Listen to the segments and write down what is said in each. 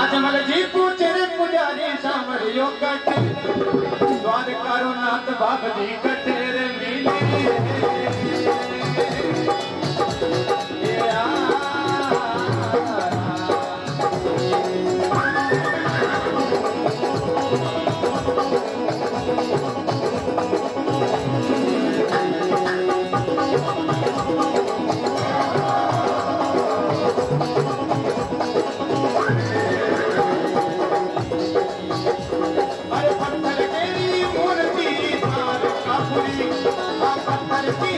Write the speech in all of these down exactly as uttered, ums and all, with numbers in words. अजमल जी पूछे पुजारी सामरियो कटे द्वारका रो नाथ बाबा जी कटे रे I'm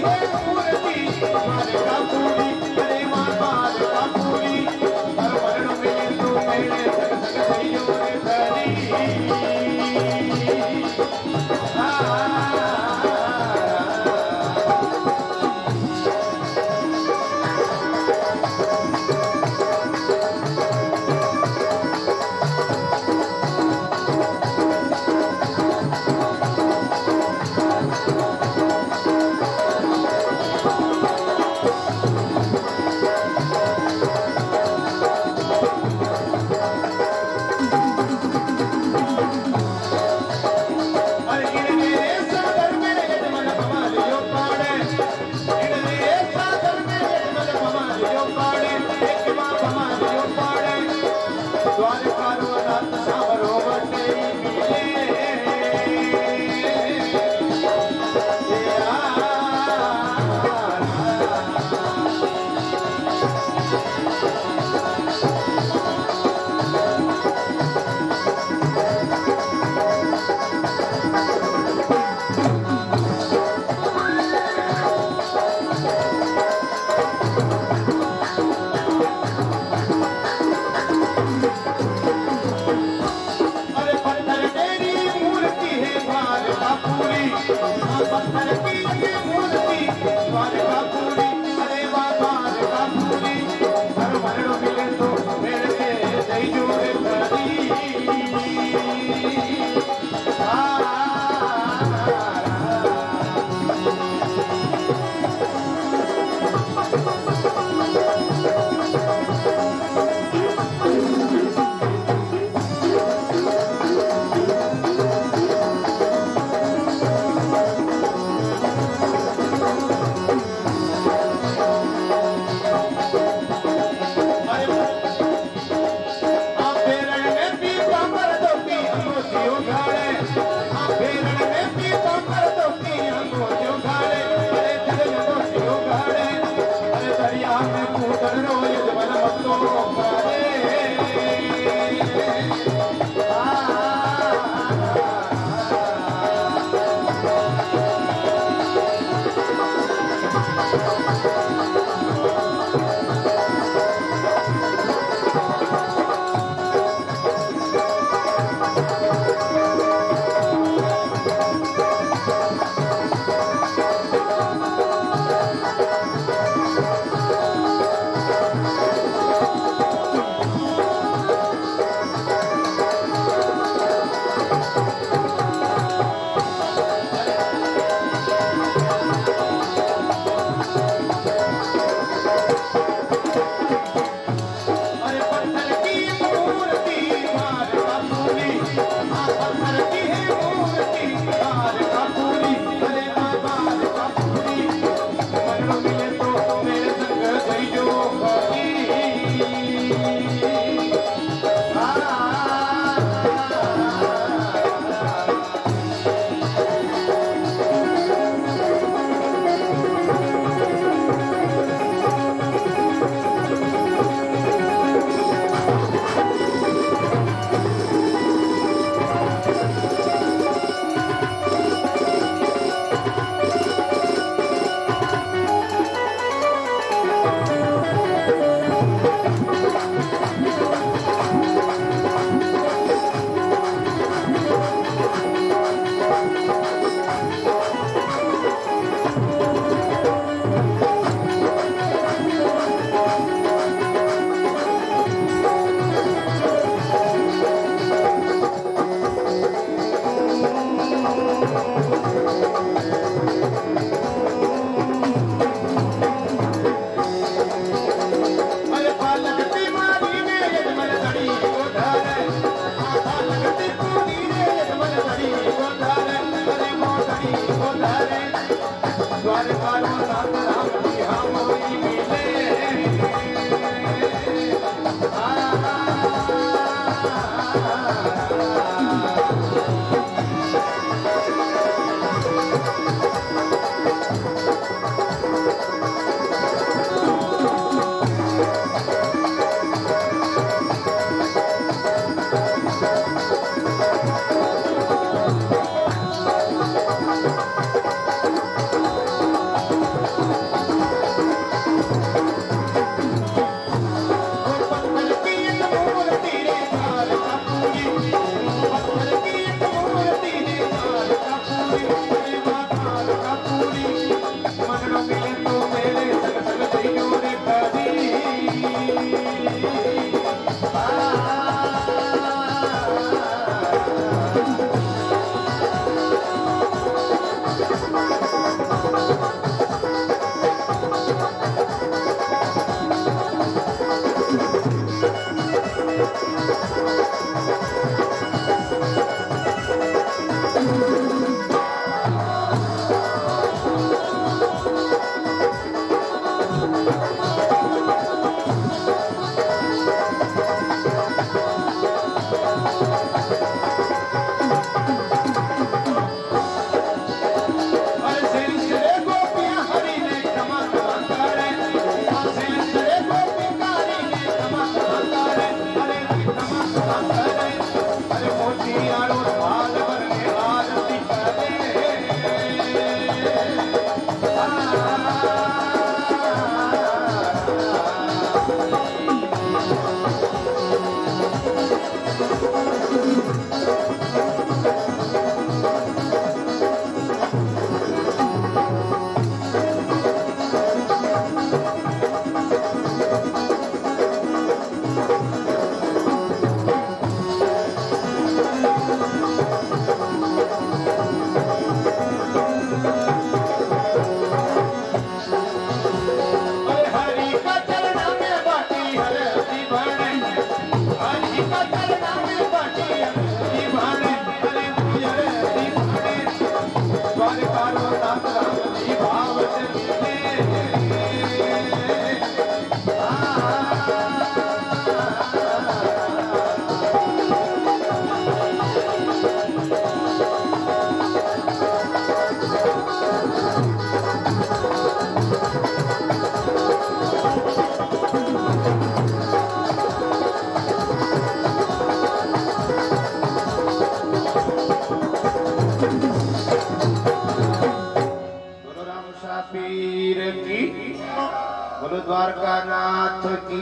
द्वारका नाथ की।